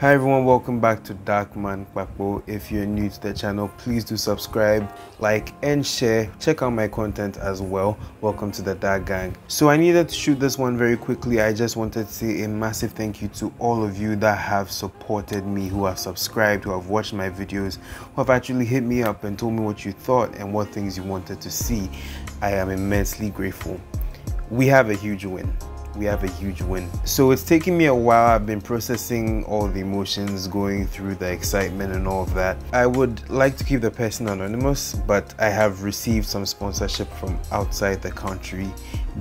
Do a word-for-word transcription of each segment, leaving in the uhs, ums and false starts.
Hi everyone, welcome back to Darkman Kpakpo. If you're new to the channel, please do subscribe, like and share. Check out my content as well. Welcome to the Dark Gang. So I needed to shoot this one very quickly. I just wanted to say a massive thank you to all of you that have supported me, who have subscribed, who have watched my videos, who have actually hit me up and told me what you thought and what things you wanted to see. I am immensely grateful. We have a huge win. We have a huge win. So it's taken me a while. I've been processing all the emotions, going through the excitement and all of that. I would like to keep the person anonymous, but I have received some sponsorship from outside the country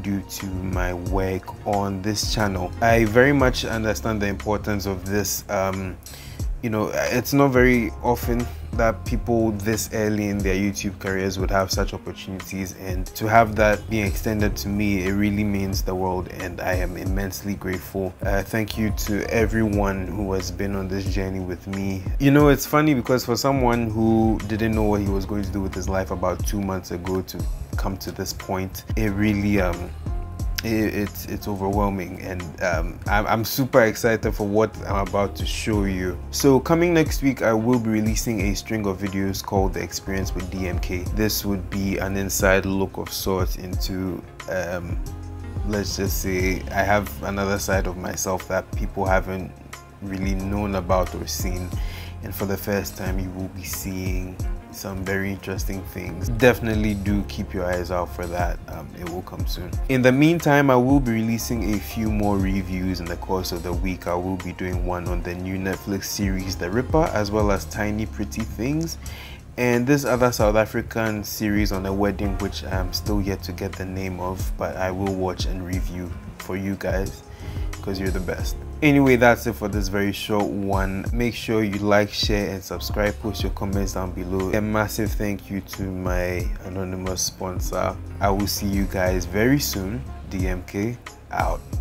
due to my work on this channel. I very much understand the importance of this. Um, you know, it's not very often that people this early in their YouTube careers would have such opportunities, and to have that being extended to me, it really means the world, and I am immensely grateful. Uh, thank you to everyone who has been on this journey with me. You know, it's funny because for someone who didn't know what he was going to do with his life about two months ago to come to this point, it really um It, it's it's overwhelming, and um, I'm, I'm super excited for what I'm about to show you. So coming next week, I will be releasing a string of videos called The Experience with D M K. This would be an inside look of sorts into, um, let's just say, I have another side of myself that people haven't really known about or seen, and for the first time you will be seeing some very interesting things. Definitely do keep your eyes out for that. Um, it will come soon. In the meantime, I will be releasing a few more reviews in the course of the week. I will be doing one on the new Netflix series The Ripper, as well as Tiny Pretty Things, and this other South African series on a wedding, which I'm still yet to get the name of, but I will watch and review for you guys because you're the best. Anyway, that's it for this very short one. Make sure you like, share and subscribe. Post your comments down below. A massive thank you to my anonymous sponsor. I will see you guys very soon. D M K out.